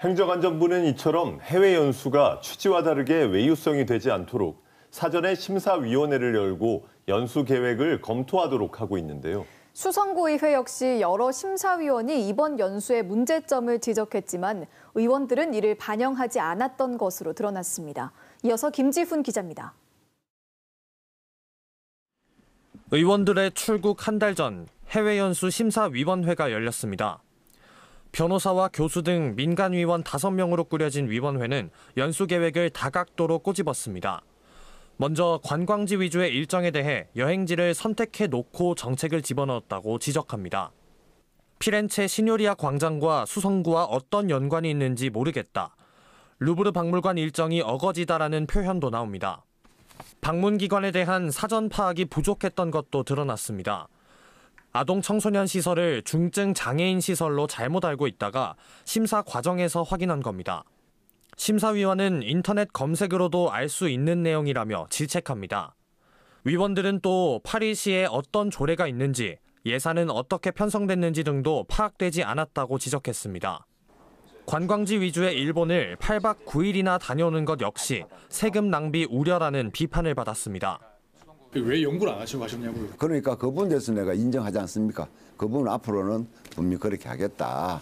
행정안전부는 이처럼 해외 연수가 취지와 다르게 외유성이 되지 않도록 사전에 심사위원회를 열고 연수 계획을 검토하도록 하고 있는데요. 수성구의회 역시 여러 심사위원이 이번 연수의 문제점을 지적했지만 의원들은 이를 반영하지 않았던 것으로 드러났습니다. 이어서 김지훈 기자입니다. 의원들의 출국 한 달 전 해외 연수 심사위원회가 열렸습니다. 변호사와 교수 등 민간위원 5명으로 꾸려진 위원회는 연수 계획을 다각도로 꼬집었습니다. 먼저 관광지 위주의 일정에 대해 여행지를 선택해 놓고 정책을 집어넣었다고 지적합니다. 피렌체 시뇨리아 광장과 수성구와 어떤 연관이 있는지 모르겠다. 루브르 박물관 일정이 어거지다라는 표현도 나옵니다. 방문 기관에 대한 사전 파악이 부족했던 것도 드러났습니다. 아동 청소년 시설을 중증 장애인 시설로 잘못 알고 있다가 심사 과정에서 확인한 겁니다. 심사위원은 인터넷 검색으로도 알 수 있는 내용이라며 질책합니다. 위원들은 또 파리시에 어떤 조례가 있는지, 예산은 어떻게 편성됐는지 등도 파악되지 않았다고 지적했습니다. 관광지 위주의 일본을 8박 9일이나 다녀오는 것 역시 세금 낭비 우려라는 비판을 받았습니다. 왜 연구를 안 하시고 가셨냐고요. 그러니까 그분 대해서 내가 인정하지 않습니까? 그분 앞으로는 분명히 그렇게 하겠다.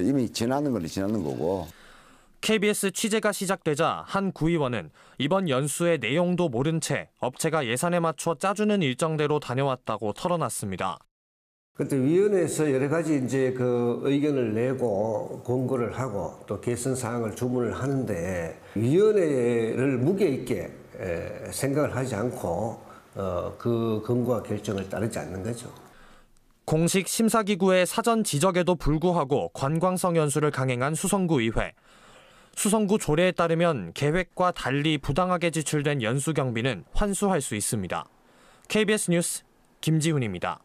이미 지나는 건 지나는 거고. KBS 취재가 시작되자 한 구의원은 이번 연수의 내용도 모른 채 업체가 예산에 맞춰 짜주는 일정대로 다녀왔다고 털어놨습니다. 그때 위원회에서 여러 가지 의견을 내고 공고를 하고 또 개선 사항을 주문을 하는데 위원회를 무게 있게 생각을 하지 않고 그 권고와 결정을 따르지 않는 거죠. 공식 심사기구의 사전 지적에도 불구하고 관광성 연수를 강행한 수성구의회. 수성구 조례에 따르면 계획과 달리 부당하게 지출된 연수 경비는 환수할 수 있습니다. KBS 뉴스 김지훈입니다.